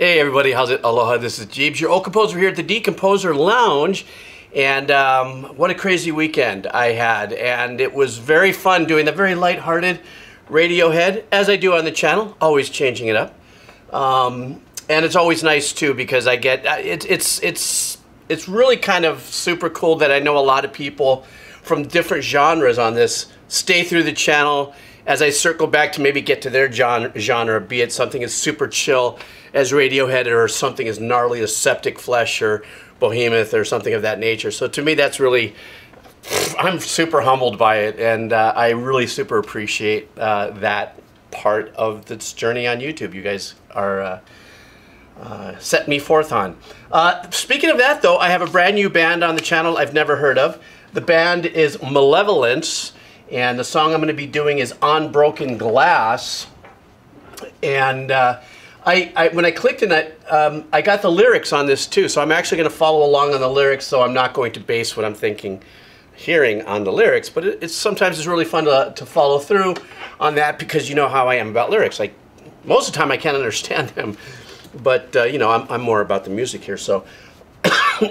Hey everybody, how's it? Aloha, this is Jeebs, your old composer here at the Decomposer Lounge. And what a crazy weekend I had. And it was very fun doing the very lighthearted Radiohead, as I do on the channel, always changing it up. And it's always nice too, because I get, it's really kind of super cool that I know a lot of people from different genres on this stay through the channel as I circle back to maybe get to their genre, be it something as super chill as Radiohead or something as gnarly as Septic Flesh or Behemoth or something of that nature. So to me, that's really, I'm super humbled by it, and I really super appreciate that part of this journey on YouTube. You guys are set me forth on. Speaking of that though, I have a brand new band on the channel I've never heard of. The band is Malevolence, and the song I'm going to be doing is On Broken Glass. And when I clicked in it, I got the lyrics on this too, so I'm actually going to follow along on the lyrics, so I'm not going to base what I'm hearing on the lyrics, but it's sometimes it's really fun to follow through on that, because you know how I am about lyrics. Like, most of the time I can't understand them, but you know, I'm more about the music here. So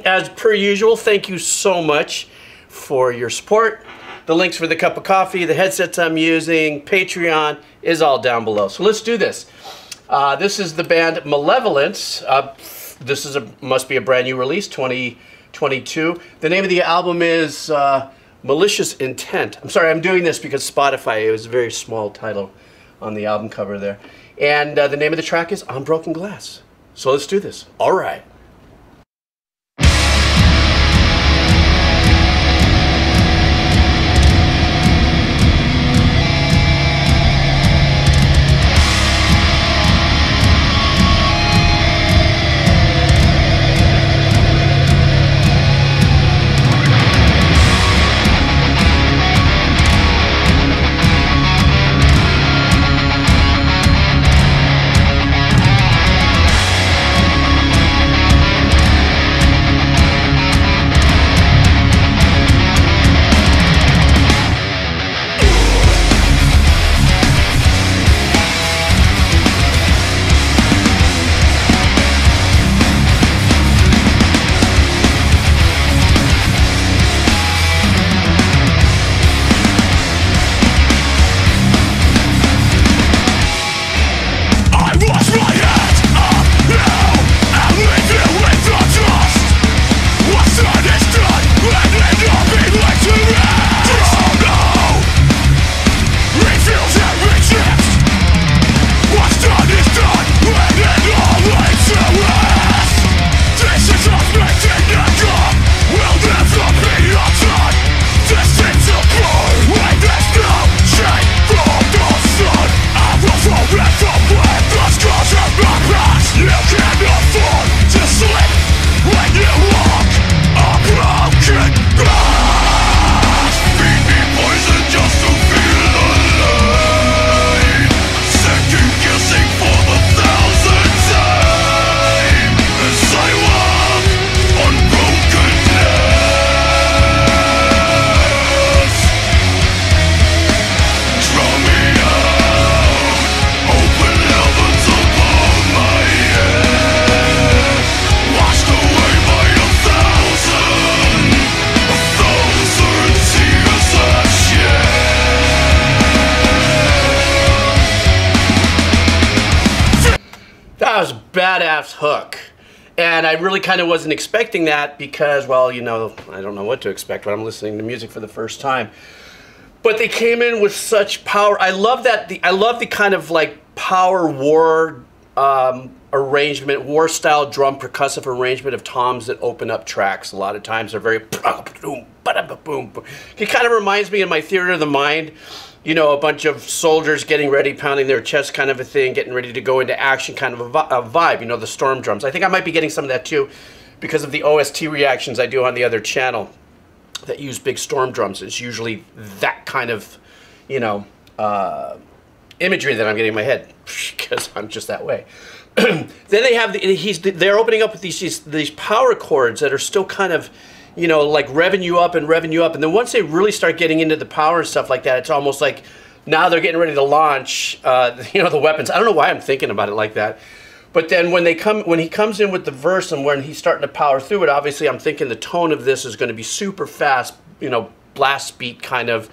as per usual, thank you so much for your support. The links for the cup of coffee, the headsets I'm using, Patreon is all down below. So let's do this. This is the band Malevolence. This is must be a brand new release, 2022. The name of the album is Malicious Intent. I'm sorry, I'm doing this because Spotify, it was a very small title on the album cover there. And the name of the track is On Broken Glass. So let's do this. All right. Badass hook, and I really kind of wasn't expecting that, because, well, you know, I don't know what to expect when I'm listening to music for the first time, but they came in with such power. I love that I love the kind of like power war arrangement, war style drum percussive arrangement of toms that open up tracks. A lot of times they're very boom, boom. It kind of reminds me, in my theater of the mind, you know, a bunch of soldiers getting ready, pounding their chest kind of a thing, getting ready to go into action kind of a vibe, you know, the storm drums. I think I might be getting some of that too, because of the OST reactions I do on the other channel that use big storm drums. It's usually that kind of, you know, imagery that I'm getting in my head, because I'm just that way. Then they have, they're opening up with these power chords that are still kind of, you know, like revving you up, and then once they really start getting into the power and stuff like that, it's almost like now they're getting ready to launch, you know, the weapons. I don't know why I'm thinking about it like that, But then when he comes in with the verse and when he's starting to power through it, obviously I'm thinking the tone of this is going to be super fast, you know, blast beat kind of,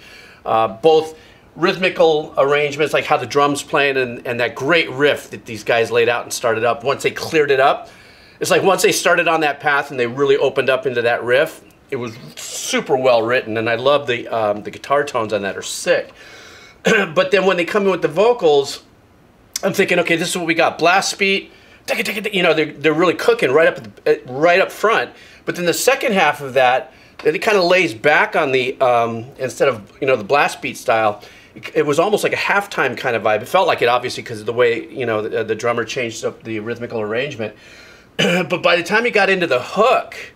both rhythmical arrangements, like how the drums playing and that great riff that these guys laid out and started up. Once they cleared it up, it's like once they started on that path and they really opened up into that riff, it was super well written, and I love the guitar tones on that are sick. But then when they come in with the vocals, I'm thinking, okay, this is what we got. Blast beat, you know, they're really cooking right up front. But then the second half of that, it kind of lays back on the, instead of, you know, the blast beat style, it was almost like a halftime kind of vibe. It felt like it, obviously, because of the way, you know, the drummer changed up the rhythmical arrangement. But by the time he got into the hook,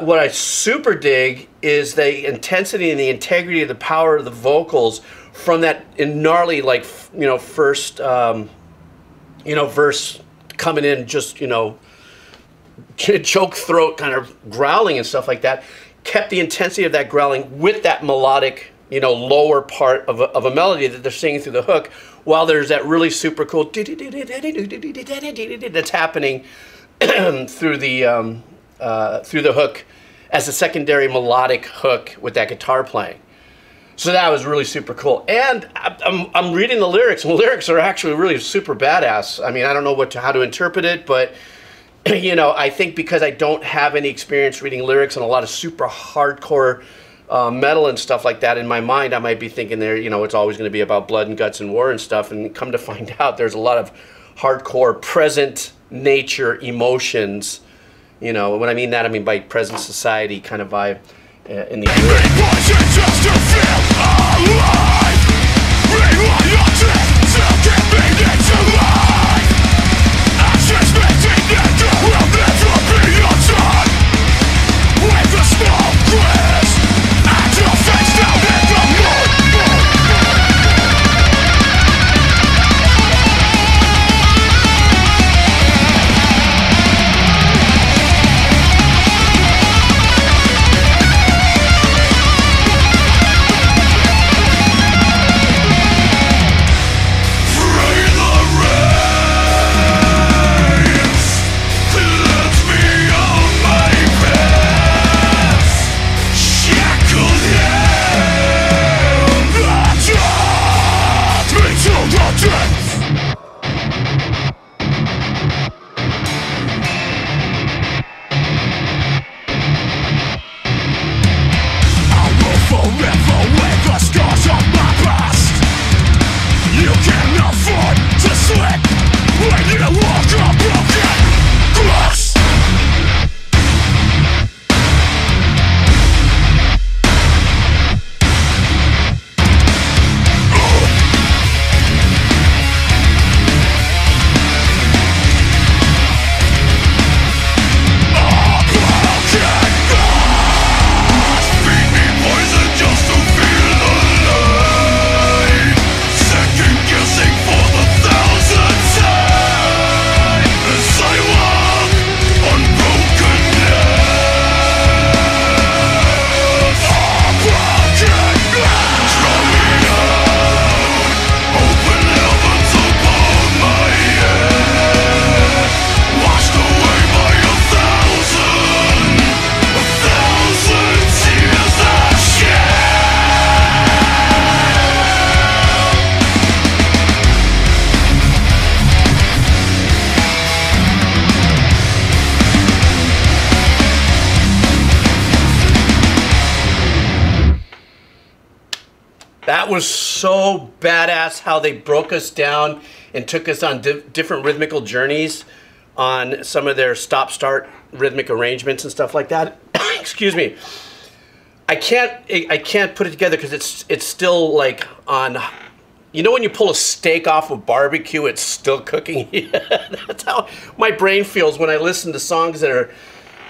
what I super dig is the intensity and the integrity of the power of the vocals from that gnarly, like, you know, first, you know, verse coming in just, you know, choke throat kind of growling and stuff like that, kept the intensity of that growling with that melodic, you know, lower part of a melody that they're singing through the hook, while there's that really super cool that's happening through the hook as a secondary melodic hook with that guitar playing. So that was really super cool. And I'm reading the lyrics, and the lyrics are actually really super badass. I mean, I don't know how to interpret it, but, you know, I think because I don't have any experience reading lyrics and a lot of super hardcore metal and stuff like that in my mind, I might be thinking there, you know, it's always going to be about blood and guts and war and stuff, and come to find out there's a lot of hardcore present nature emotions. You know, when I mean that, I mean by present society kind of vibe in the That was so badass how they broke us down and took us on different rhythmical journeys on some of their stop-start rhythmic arrangements and stuff like that. Excuse me. I can't put it together because it's still like on, you know, when you pull a steak off of barbecue, it's still cooking. Yeah, that's how my brain feels when I listen to songs that are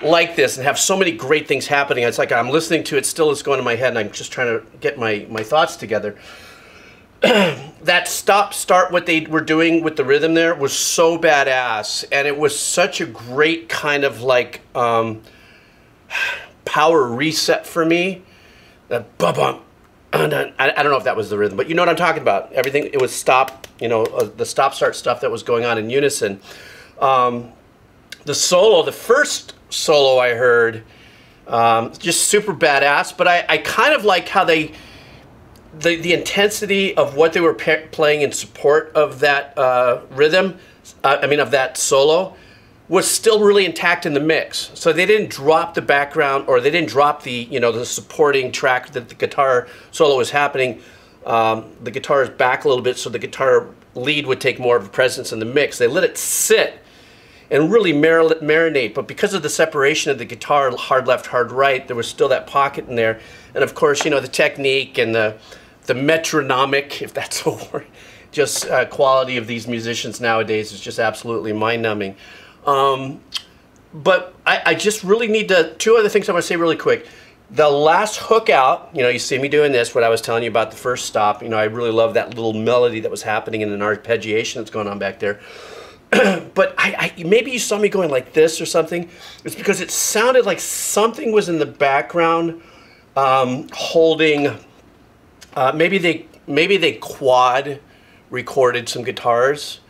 like this and have so many great things happening. It's like I'm listening to it, still it's going in my head, and I'm just trying to get my thoughts together. That stop start, what they were doing with the rhythm there, was so badass, and it was such a great kind of like power reset for me. That ba-bum, I don't know if that was the rhythm, but you know what I'm talking about. Everything, it was stop, you know, the stop start stuff that was going on in unison. The solo, the first solo I heard, just super badass, but I kind of like how they, the intensity of what they were playing in support of that rhythm, I mean of that solo, was still really intact in the mix. So they didn't drop the background, or they didn't drop the, you know, the supporting track that the guitar solo was happening. The guitar is back a little bit, so the guitar lead would take more of a presence in the mix. They let it sit and really marinate, but because of the separation of the guitar, hard left, hard right, there was still that pocket in there. And of course, you know, the technique and the metronomic, if that's a word, just quality of these musicians nowadays is just absolutely mind-numbing. But I just really need to, two other things I want to say really quick. The last hook out, you know, you see me doing this, what I was telling you about the first stop, you know, I really love that little melody that was happening and an arpeggiation that's going on back there. But I maybe you saw me going like this or something. It's because it sounded like something was in the background, holding, maybe they quad recorded some guitars,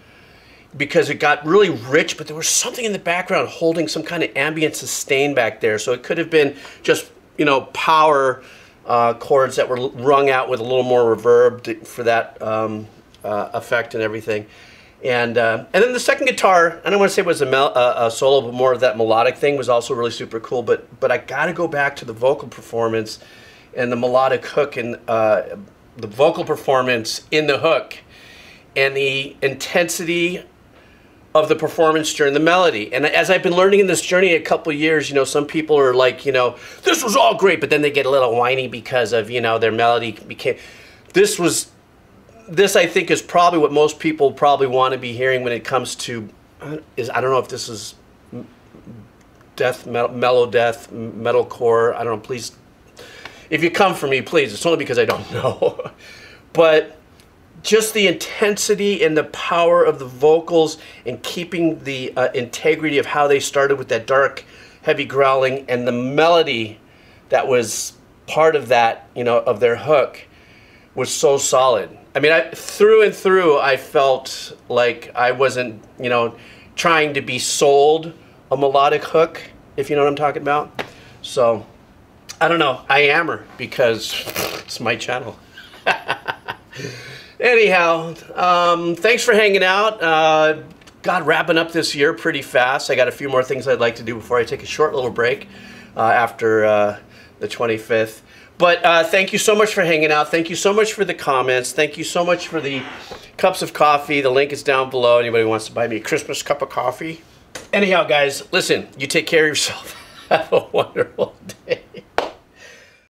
because it got really rich, but there was something in the background holding some kind of ambient sustain back there. So it could have been just, you know, power chords that were rung out with a little more reverb for that effect and everything. And then the second guitar, I don't want to say it was a solo, but more of that melodic thing was also really super cool. But I got to go back to the vocal performance and the melodic hook and the vocal performance in the hook and the intensity of the performance during the melody. And as I've been learning in this journey a couple years, you know, some people are like, you know, this was all great, but then they get a little whiny because of, you know, their melody became, this was, this I think is probably what most people probably want to be hearing when it comes to, I don't know if this is death, mellow death, metalcore, I don't know, please, if you come for me, please, it's only because I don't know. But just the intensity and the power of the vocals and keeping the integrity of how they started with that dark, heavy growling and the melody that was part of that, you know, of their hook was so solid. I mean, through and through, I felt like I wasn't, you know, trying to be sold a melodic hook, if you know what I'm talking about. So, I don't know. I yammer because it's my channel. Anyhow, thanks for hanging out. God, wrapping up this year pretty fast. I got a few more things I'd like to do before I take a short little break after the 25th. But thank you so much for hanging out. Thank you so much for the comments. Thank you so much for the cups of coffee. The link is down below. Anybody who wants to buy me a Christmas cup of coffee. Anyhow, guys, listen, you take care of yourself. Have a wonderful